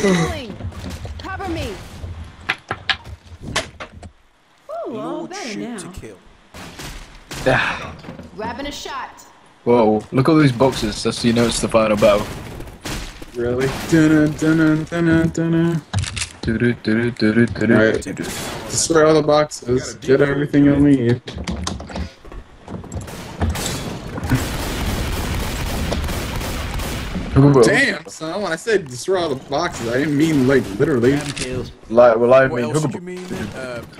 Healing. Cover me. Ooh, all better now. To kill. Grabbing a shot. Whoa, look at all these boxes, just so you know it's the final battle. Really? Alright, destroy all the boxes, get everything you'll need. Damn, son, when I said destroy all the boxes, I didn't mean, like, literally. Like, well, I mean, what else do you mean?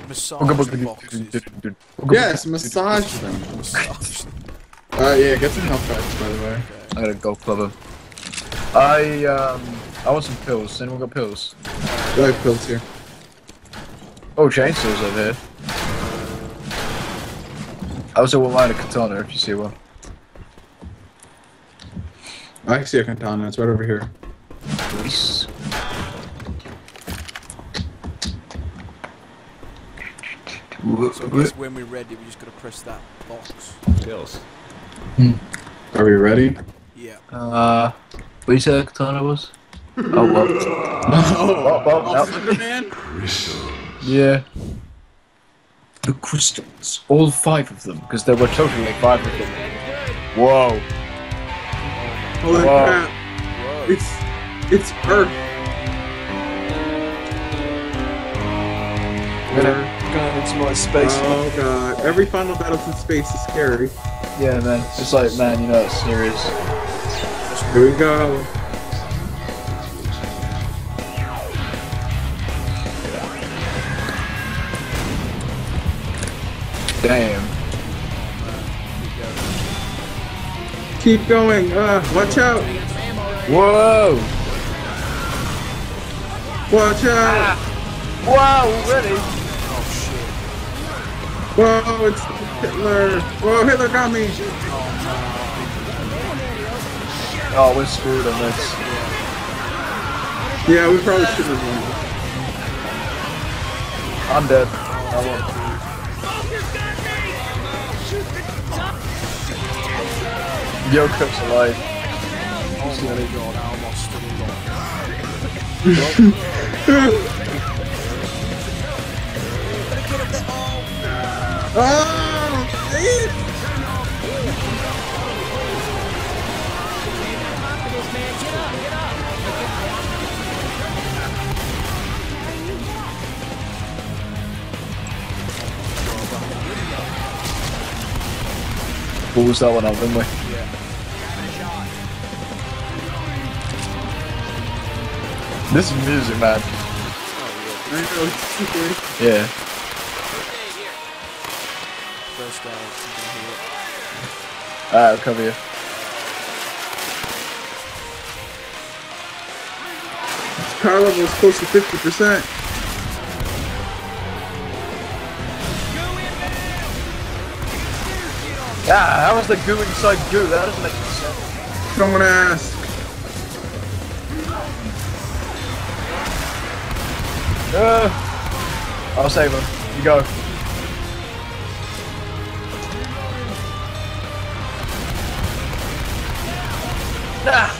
Massage the boxes. Yes, massage them. Massage them. Yeah, get some health packs, by the way. I got a golf club. I want some pills. Anyone got pills? I have pills here. Oh, chainsaws over here. I also want mine a katana if you see one. I see a katana, it's right over here. Nice. So I guess when we're ready, we just gotta press that box. Pills. Are we ready? Yeah. What you said katana was? Oh, what? Superman? Crystals. Yeah. The crystals. All five of them, because there were totally five of them. Whoa. Holy crap. Whoa. It's Earth. God, it's my space. Oh god. Every final battle in space is scary. Yeah, man. It's like, man, you know it's serious. Here we go. Damn. Keep going. Watch out. Whoa. Watch out. Wow, ready. Oh shit. Whoa, it's Hitler! Whoa, Hitler got me! Oh, we're screwed on this. Yeah, we probably should have won. I'm dead. I won't. Yoko's alive. Oh my god, I almost stumbled on. Ah! Pulls that one out, didn't we? Yeah. This is music, man. Oh, yeah. Yeah. First guy. Alright, I'll cover you. Power level is close to 50%. Ah, how is the goo inside goo? That doesn't make any sense. Someone asked. I'll save him. You go. Ah!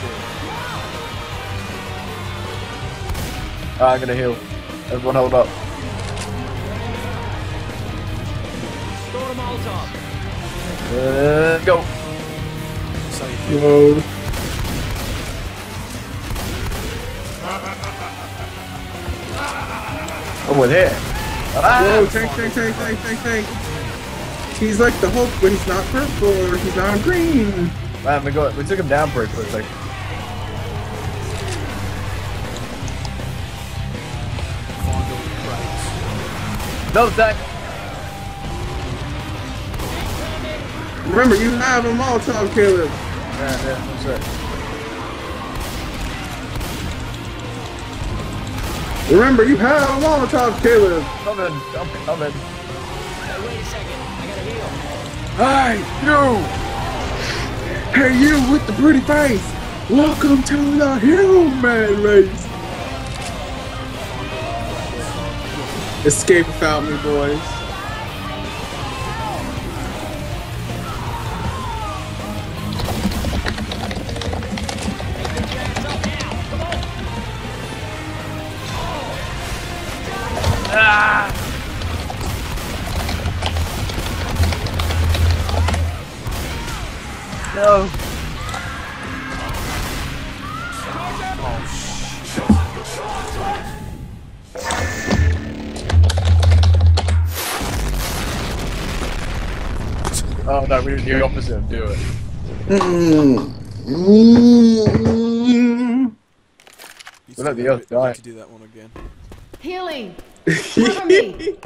I'm gonna heal. Everyone hold up. Go! Yo! Oh, we're there! Whoa, tank! He's like the Hulk, but he's not purple, or he's not green! Man, we took him down pretty quickly. No, Zach! Remember, you have them all, Tom Caleb! Yeah, that's right. Remember, you have them all, Tom Caleb! I'm in. Hey, wait a second, I gotta heal. Hi, you! Hey, you with the pretty face! Welcome to the Hero Man Race! Escape without me, boys. No. Oh no, we did the opposite of do it. We let the other die. Do that one again. Healing. Cover me.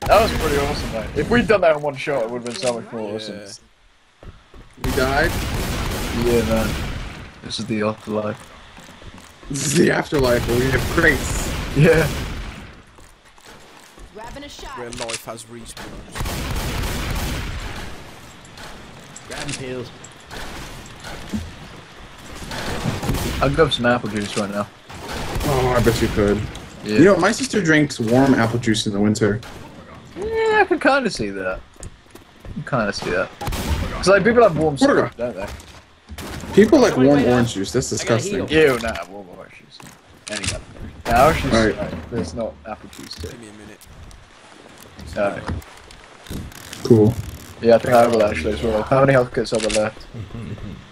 That was pretty awesome, mate. If we'd done that in one shot, it would have been so much more awesome. You died? Yeah, man. This is the afterlife. This is the afterlife where we have crates. Yeah. Grabbing a shot. Where life has respawned. Grabbing heals. I'll grab some apple juice right now. Oh, I bet you could. Yeah. You know, my sister drinks warm apple juice in the winter. Yeah, I can kind of see that. I can kind of see that. Because like, people have warm syrup, don't they? People like warm orange juice. That's disgusting. Ew, nah, warm orange juice. Any kind of thing. Nah, orange juice, right. There's not apple juice too. Give me a minute. Cool. Yeah, I think I will actually as well. How many health kits are there left?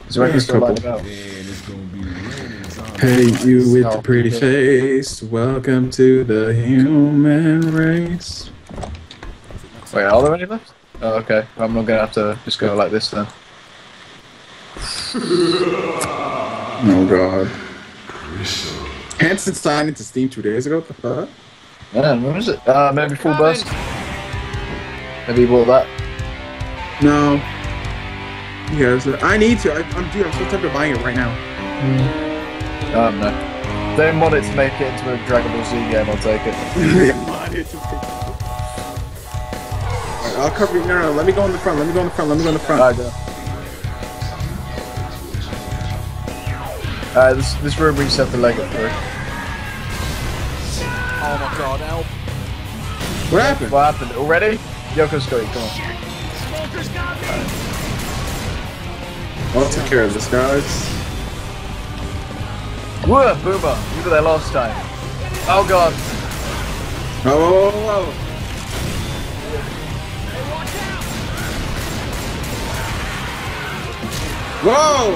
Is there any still lying about? Hey, you with the pretty face, welcome to the human race. Wait, are there any left? Oh, okay. I'm not gonna have to just go like this then. Oh god. Hanson signed into Steam 2 days ago. What the fuck? Man, what is it? Maybe Full Burst? Maybe you bought that? No. Yeah, I need to. Dude, I'm so tired of buying it right now. No. They mod it to make it into a Dragon Ball Z game, I'll take it. Alright, I'll cover you. No, no, let me go in the front, let me go in the front. Alright, this room reset the leg up for it. Oh my god, help. What happened? What happened? Already? Yoko's got you, come on. Smoker's got me! I'll take care of this, guys. Whoa, Boomer! You were there last time. Oh god. Oh, whoa, whoa, whoa!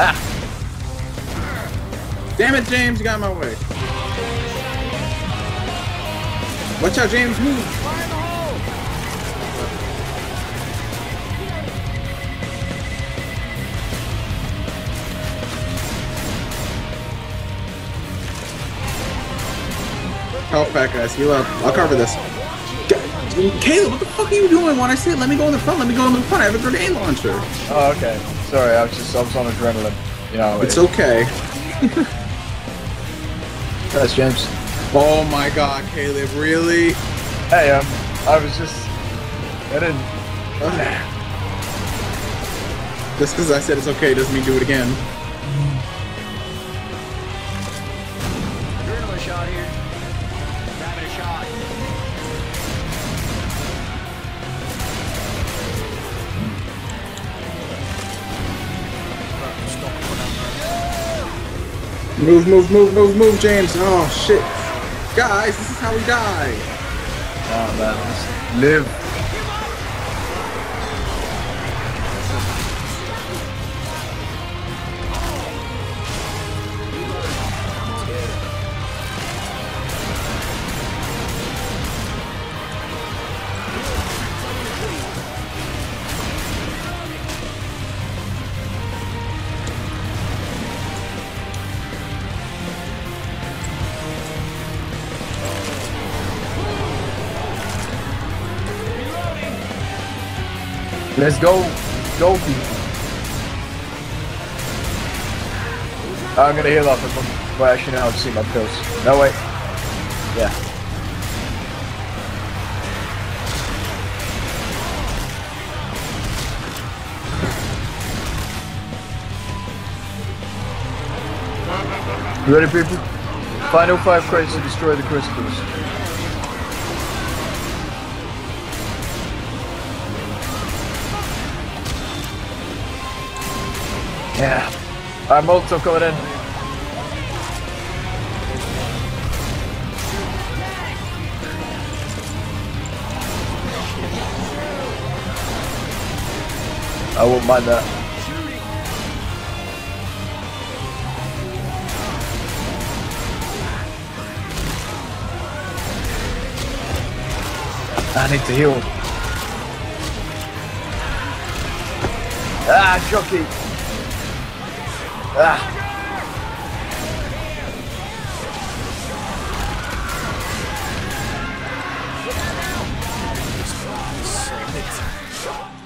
Ah! Damn it, James, you got in my way. Watch out, James, move! Help back, guys. Heal up. I'll cover this. Caleb, what the fuck are you doing when I say let me go in the front? Let me go in the front. I have a grenade launcher. Oh, okay. Sorry, I was on adrenaline. You know, it's okay. That's James. Oh my god, Caleb, really? Hey, I was just... I didn't... Just because I said it's okay doesn't mean do it again. Adrenaline shot here. Move, James. Oh, shit. Guys, this is how we die. Oh, man. Just live. Let's go people. I'm gonna heal up. Well, actually, now I've seen my pills. No wait. Yeah. You ready, people? Final 5 crates to destroy the crystals. Yeah. Alright, Molotov coming in. I won't mind that. I need to heal. Ah, jockey. Ah.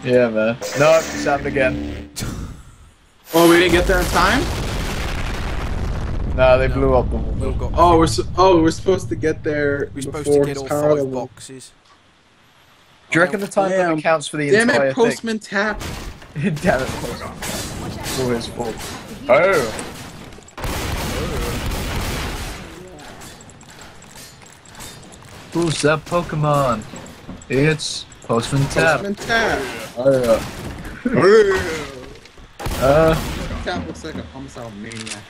Yeah, man. No, it's happened again. Oh, we didn't get there in time? Nah, they blew up the wall. Oh, we're supposed to get there. We're supposed to get all five boxes. Do you reckon the time limit counts for the entire thing? Damn it, Postman Tap! Damn it, Postman Tap. It's all his fault. Oh! Who's that Pokemon? It's... Postman Tap. Postman Tap. Tap looks like a homicidal maniac.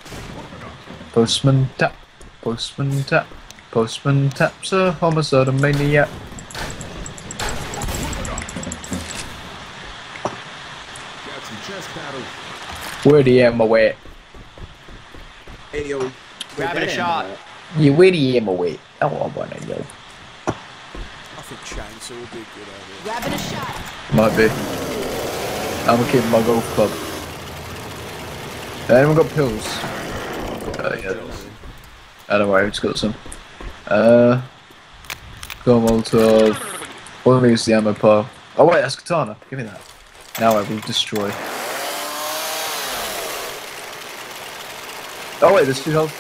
Postman Tap. Postman Tap. Postman Tap's a homicidal maniac. Got some chest battle. Where do you am away? Hey yo, grab it a shot. You where do you am away? I want one of you. Chance, it will be a good idea. Grabbing a shot. Might be. I'm gonna keep my golf club. Anyone got pills? Yeah. Anyway, it's got some. Go on to. One of these the ammo pile. Oh wait, that's katana. Give me that. Now I will destroy. Oh wait, there's two health.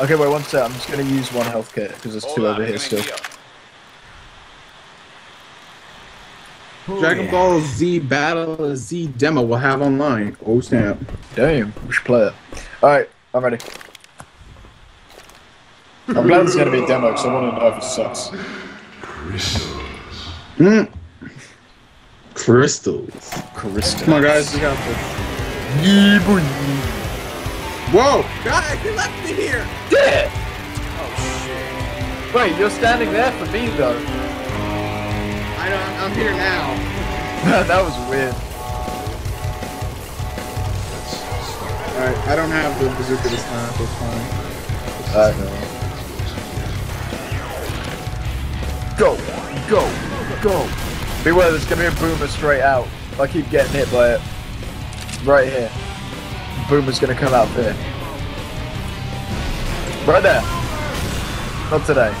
Okay, wait one sec. I'm just gonna use one health kit because there's two over here still. Dragon Ball Z Battle Z demo will have online. Oh snap! Damn, we should play it. All right, I'm ready. I'm glad it's gonna be a demo because I want to know if it sucks. Crystals. Crystals. Crystals. Come on, guys, we got this. Whoa! God, he left me here. Did it? Oh shit! Wait, you're standing there for me though. I know, I'm here now. That was weird. Alright, I don't have the bazooka this time, so it's fine. I know. Go! Go! Go! Beware, there's gonna be a boomer straight out. I keep getting hit by it. Right here. Boomer's gonna come out there. Right there! Not today.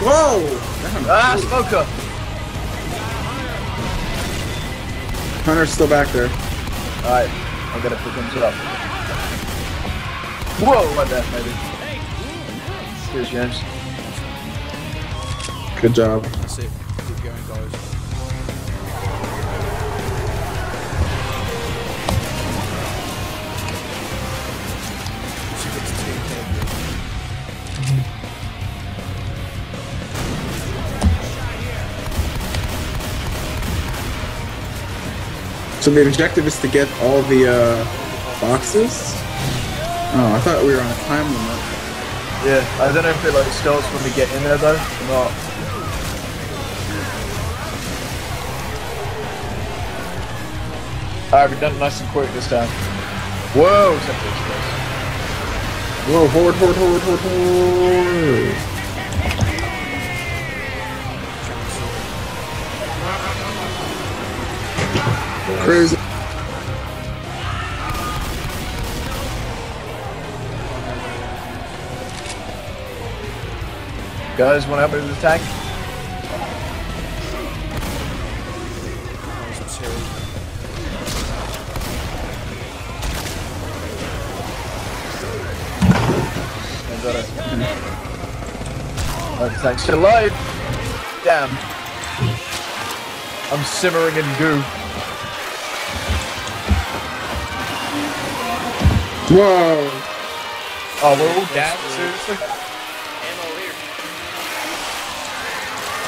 Whoa! Ah, smoke up! Hunter's still back there. Alright, I'm gonna pick him up. Whoa! What that, maybe. Cheers, James. Good job. That's it. Keep going, guys. So the objective is to get all the boxes? Oh, I thought we were on a time limit. Yeah, I don't know if it like stalls when we get in there though, or not. Alright, we've done it nice and quick this time. Whoa! Whoa, horde, horde, horde, horde, horde! Crazy. Guys, want to help me with the tank? Oh, the tank's still alive! Damn. I'm simmering in goo. Whoa! Oh, we're all down, seriously?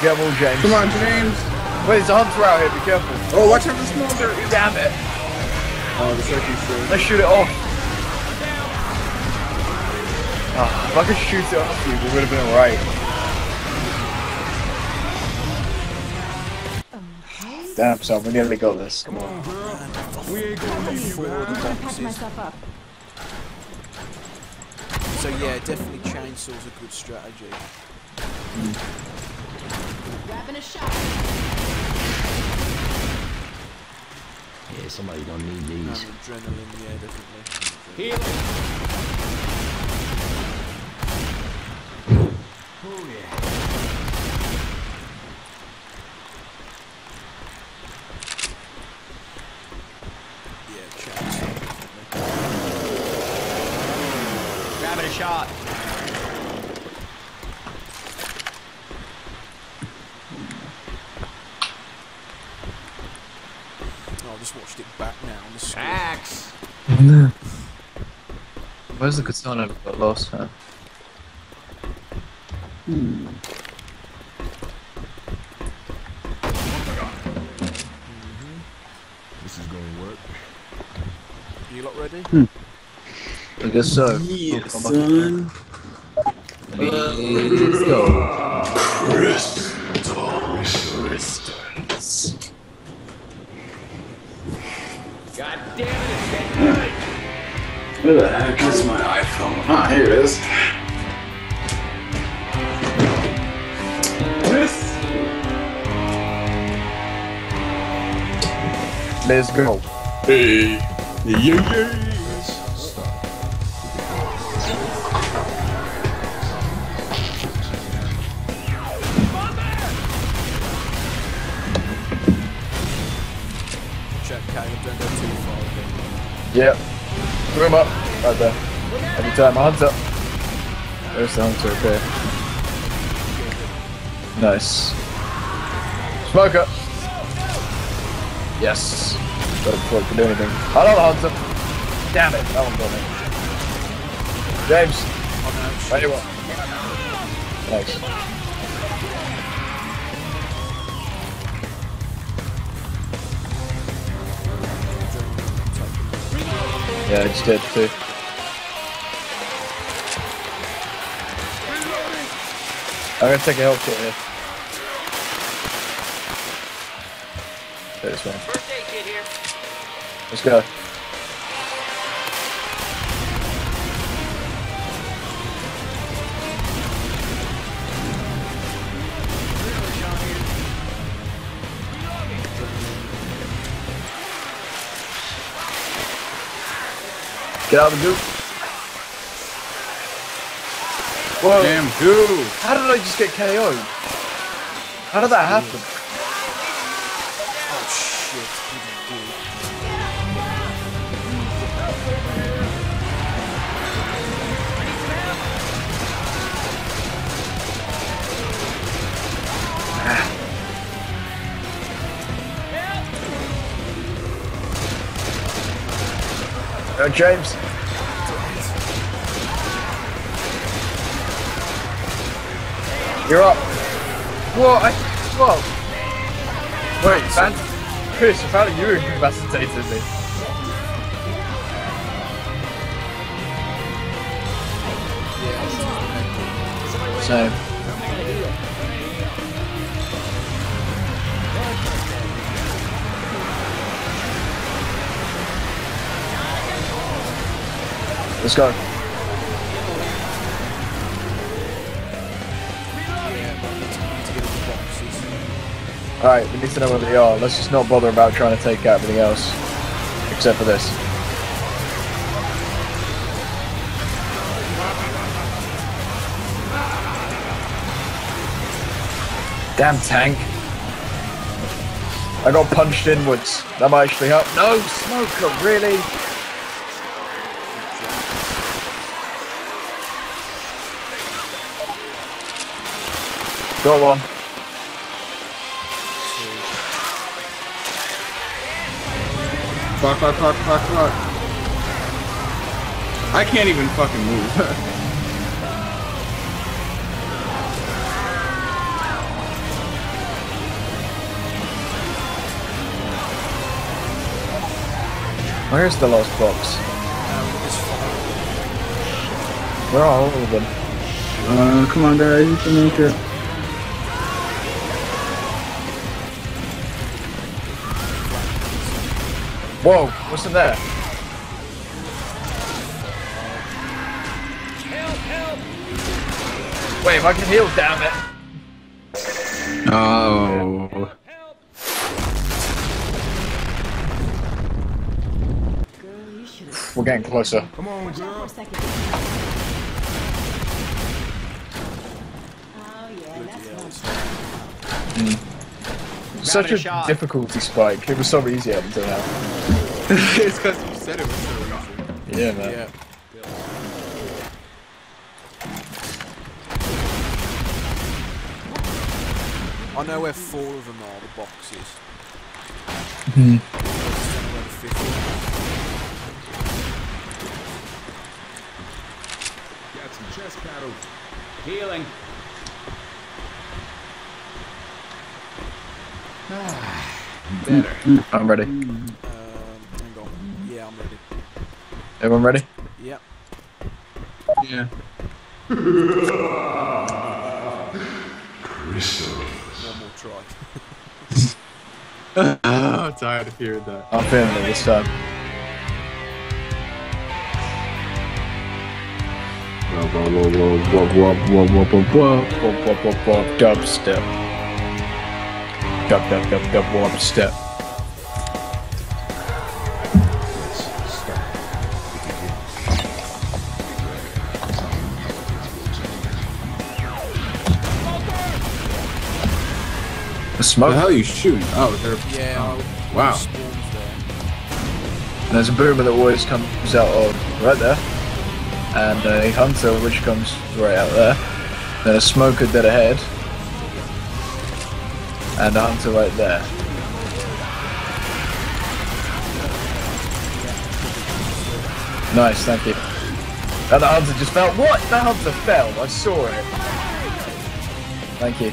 Get him all, James. Come on, James! Wait, there's a hunter out here, be careful. Oh, watch out for the smolder! Damn it! Oh, the second's through. Let's shoot it off. Oh, if I could shoot it off you, we would have been alright. Damn, so we gotta go this. Come on. We ain't gonna leave you behind. So yeah, definitely chainsaw's a good strategy. Grabbing a shot. Yeah, somebody don't need these. Adrenaline, yeah, definitely. Heal. Oh yeah. Yeah, chainsaw. Grabbing a shot. Watched it back now on the screen. Axe! Where's the katana that got lost, huh? Hmm. This is going to work. Are you lot ready? I guess so. Yes, son. Let's go. Resistance. God damn it! Where the heck is my iPhone? Ah, here it is. Chris! Let's go. Hey! Yep. Threw him up. Right there. Every time my hands up. Those sounds are okay. Nice. Smoke up. Yes. Got it before I could do anything. I don't know the hands up. Damn it. That one got me. James. Right you are. Thanks. Yeah, I just did too. I'm gonna take a health shot here. This one. Let's go. Get out of the goop. Whoa. Damn goo. How did I just get KO'd? How did that happen? Oh shit. Go, James. You're up. Whoa, whoa. Wait, man. Chris, apparently you were incapacitated me. So. Let's go. Alright, we need to know where they are. Let's just not bother about trying to take out everything else. Except for this. Damn tank. I got punched inwards. That might actually help. No, smoker, really? Got one. Fuck. I can't even fucking move. Where's the lost box? We're all over them. Come on guys, you can make it. Whoa, what's in there? Help! Wait, if I can heal, damn it! Oh. Help. We're getting closer. Come on, girl. Such a difficulty spike. It was so easy up until now. It's because you said it was so easy. Yeah, man. Yeah. I know where 4 of them are, the boxes. Mm-hmm. Got some chest paddles. Healing. Better. I'm ready. Hang on. Yeah, I'm ready. Everyone ready? Yep. Yeah. Crystals. One more try. Oh, I'm tired of hearing that. I'm feeling it this time. Dubstep. Dup, warp step. The smoke? The hell are you shooting? Oh, they're... Yeah, oh, wow. There's a boomer that always comes out of right there. And a hunter which comes right out there. Then a smoker dead ahead. And a hunter right there. Nice, thank you. And the hunter just fell. What? The hunter fell. I saw it. Thank you.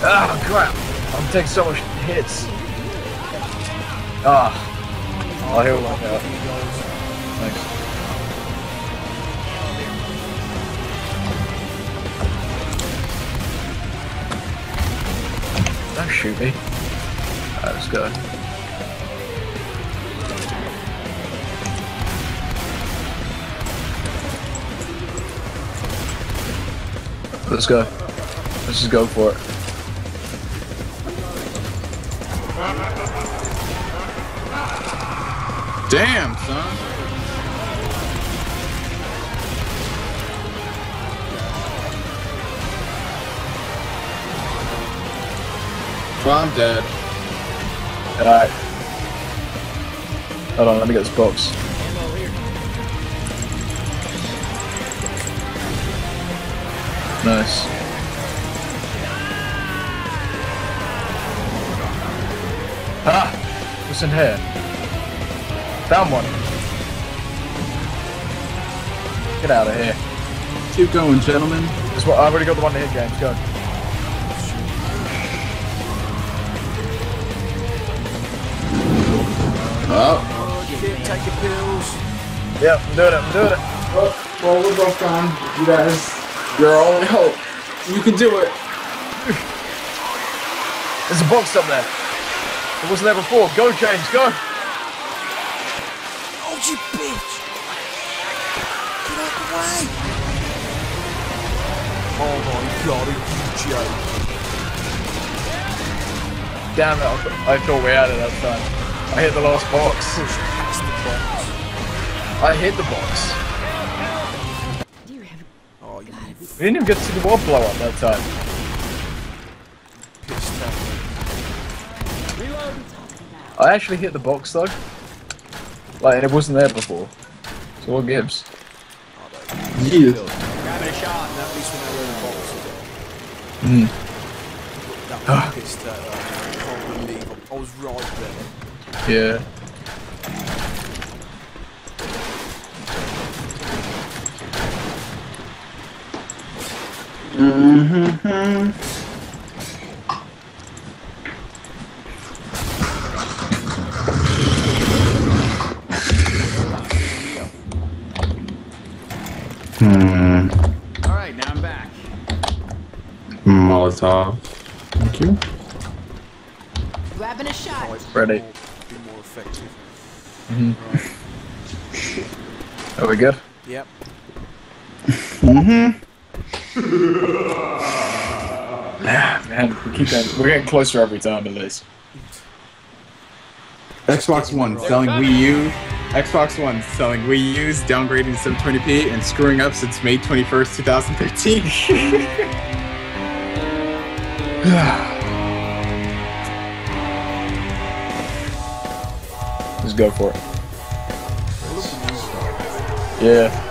Oh crap! I'm taking so much hits. Ah, I'll heal like that. Thanks. Don't shoot me. Alright, let's go. Let's go. Let's just go for it. Damn, son. Well, I'm dead. Alright. Hold on, let me get this box. Nice. Ah! What's in here? Found one. Get out of here. Keep going, gentlemen. That's what, I've already got the one to hit, James. Go. Oh. You didn't take your pills. Yep, I'm doing it. I'm doing it. Well, we're both gone. You guys, you're our only hope. You can do it. There's a box up there. It wasn't there before. Go, James. Go. You bitch! Get out the way! Oh my god, are you joking? Damn it, I thought we had it that time. I hit the last box. I hit the box. Oh, you we didn't even get to see the wall blow up that time. Pissed off. I actually hit the box though. Like, it wasn't there before. So what gives? Yeah. That pissed that I was right there. Yeah. All right, now I'm back. Molotov. Thank you. Grabbing a shot. Ready. Are we good? Yep. Man, we're getting closer every time to this. Xbox One selling Wii U. Xbox One selling Wii U's, downgrading 720p, and screwing up since May 21st, 2013. Just go for it. Yeah.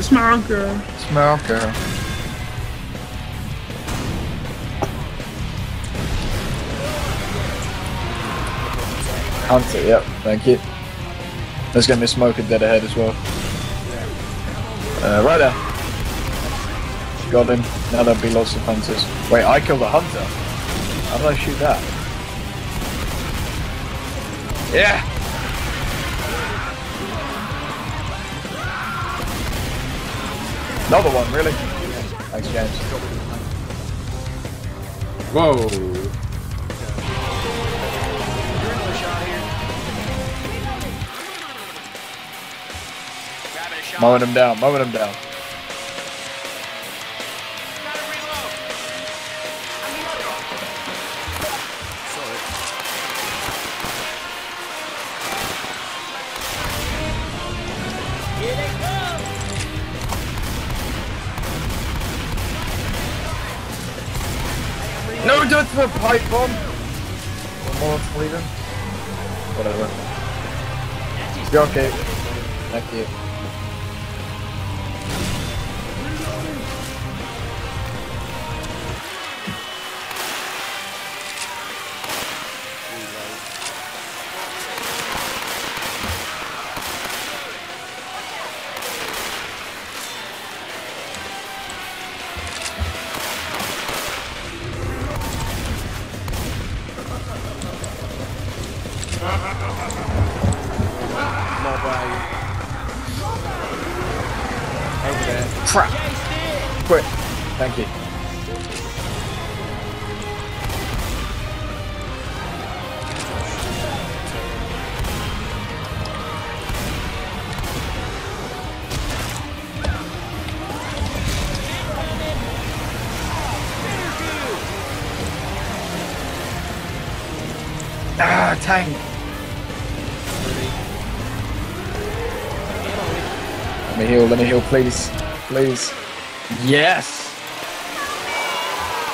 Smile girl. Smile girl. Hunter, yep, thank you. There's gonna be smoke and dead ahead as well. Right there. Got him. Now there'll be lots of hunters. Wait, I killed a hunter. How did I shoot that? Yeah! Another one, really? Thanks, James. Whoa! Mowing him down, mowing him down. No, don't throw a pipe bomb! One more to leave him. Whatever. You're okay. Thank you. Crap! Quick! Thank you. Ah, tank! Let me heal, please. Please. Yes!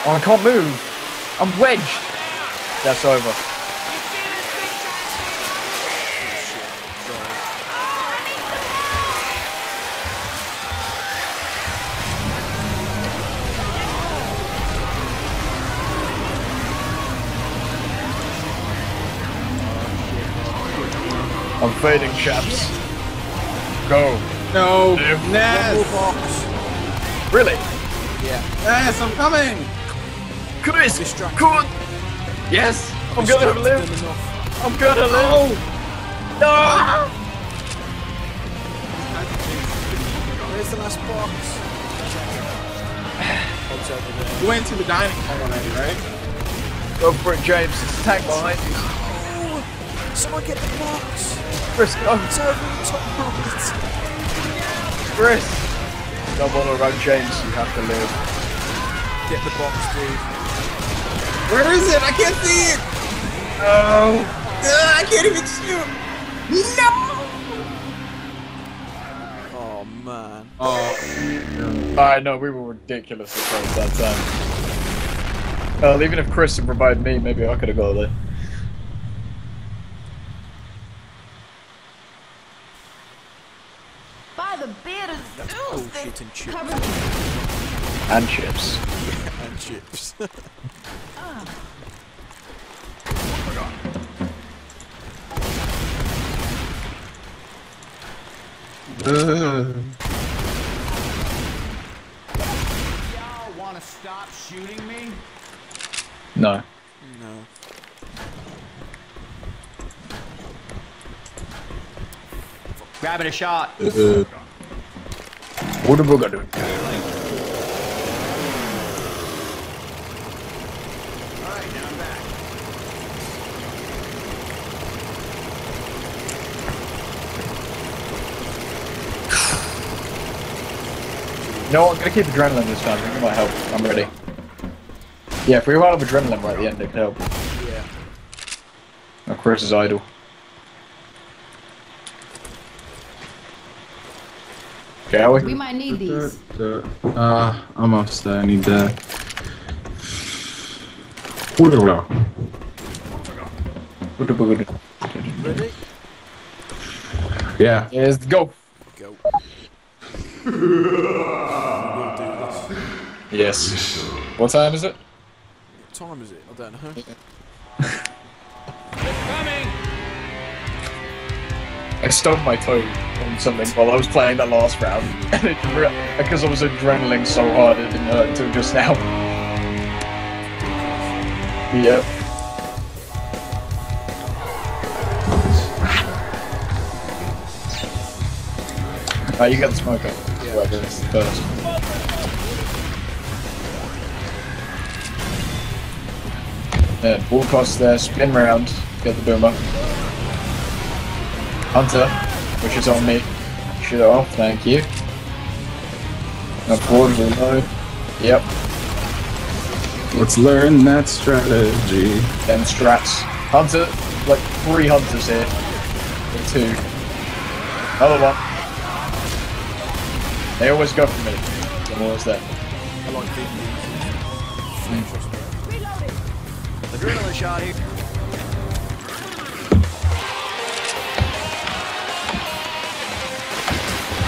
Oh, I can't move! I'm wedged! That's over. I'm fading, chaps. Go. No! Ness! Really? Yeah. Ness, I'm coming! Chris! Come on! Yes! I'm gonna live! I'm gonna live! No! Where's the last box? You went to the dining hall already, right? Go for it, James. It's a tank behind you. Oh, someone get the box! Chris, go! It's over the top right! Chris! Don't want to run, James. You have to live. Get the box, dude. Where is it? I can't see it! No! I can't even shoot! No! Oh, man. Oh. I know, we were ridiculously close that time. Well, even if Chris had provided me, maybe I could have got there. By the beard of Zeus, they covered me. And chips. And chips. Oh my god. Y'all wanna stop shooting me? No. No. Grabbing a shot. What have we got to do? Alright, now I'm back. No, I'm gonna keep adrenaline this time. It might help. I'm ready. Yeah, if we run out of adrenaline right at the end, it could help. Yeah. Now Chris is idle. We might need these. Almost there. I need the. Ready? Yeah. Yes, go. Go. Yes. What time is it? What time is it? I don't know. They're coming! I stubbed my toe on something while I was playing that last round, because I was adrenaline so hard it didn't hurt until just now. Yep. Oh, you got the smoker. Yeah, well, it's the first. Yeah, ball across there, spin round, get the boomer. Hunter, which is on me. Shoot it off, thank you. Now forward will load. Yep. Let's learn that strategy. Then strats. Hunter, like three hunters here. Or two. Another one. They always go for me. I'm always there. I like big moves. Adrenaline shot here.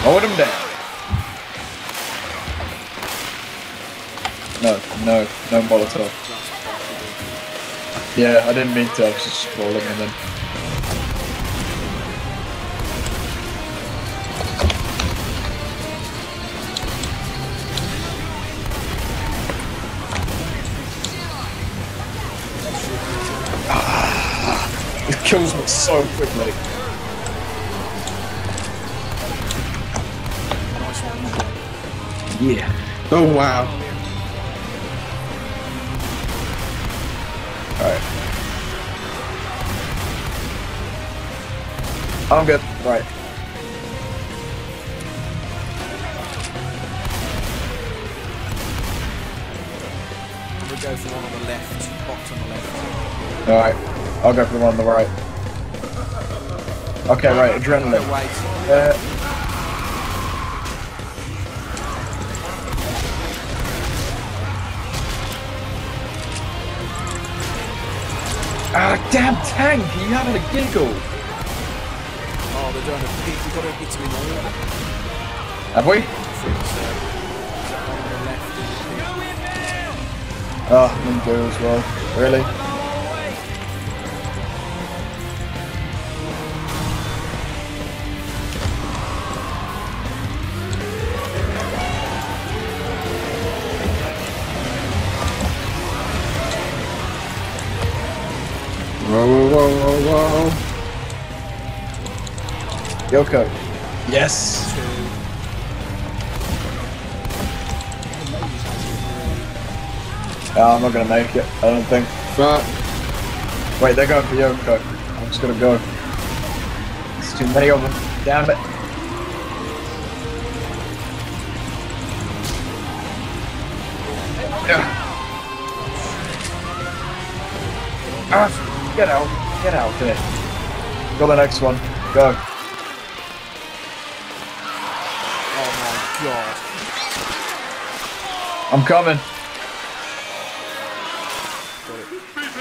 Hold him down. No Molotov. Yeah, I didn't mean to, I was just scrolling and then. It kills me so quickly. Yeah. Oh wow. Alright. I'm good. Right. I'm gonna go for one on the left, box on the left. Alright, I'll go for the one on the right. Okay, right, adrenaline. Damn tank, you having a giggle? Oh, they're doing a peak, you've got to hit him in the water. Have we? Oh, I'm going to as well. Really? Whoa. Yoko. Yes. Oh, I'm not gonna make it, I don't think. But wait, they're going for Yoko. I'm just gonna go. There's too many of them. Damn it. Ah, get out. Get out of it. Got the next one. Go. Oh my god. I'm coming.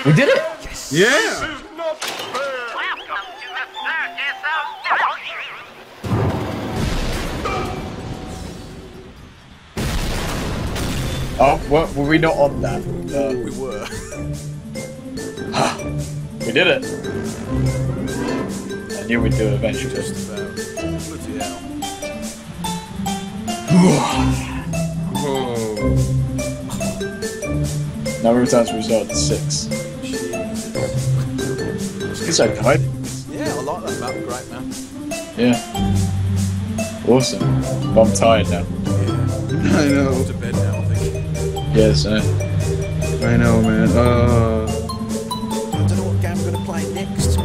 We did it! Yes. Yeah! Welcome to the circus of death. Oh, were we not on that? We were. We did it. I knew we'd do it eventually. Just about. Bloody hell. Oh. Number of times we started 6. It's okay. Yeah, I like that map. Great map. Yeah. Awesome. Well, I'm tired now. Yeah. I know. To bed now, I think. Yes, I know, man. I don't know what game we're going to play next, but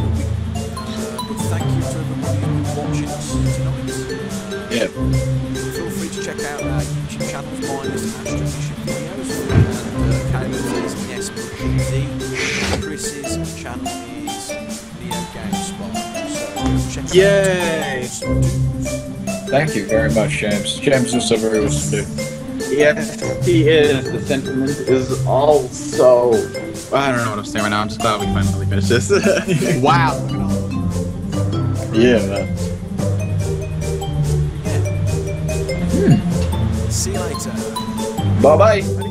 thank you to everybody who's watching us tonight. Yeah. Feel free to check out our YouTube channels, #videos, Caleb's is SPZ, Chris's channel is NeoGameSpot. So check out Thank you very much, James. James is a very awesome dude. Yeah, he is. The sentiment is also... I don't know what I'm saying right now. I'm just glad we finally finished this. Wow. Yeah, man. Yeah. See you later. Bye-bye.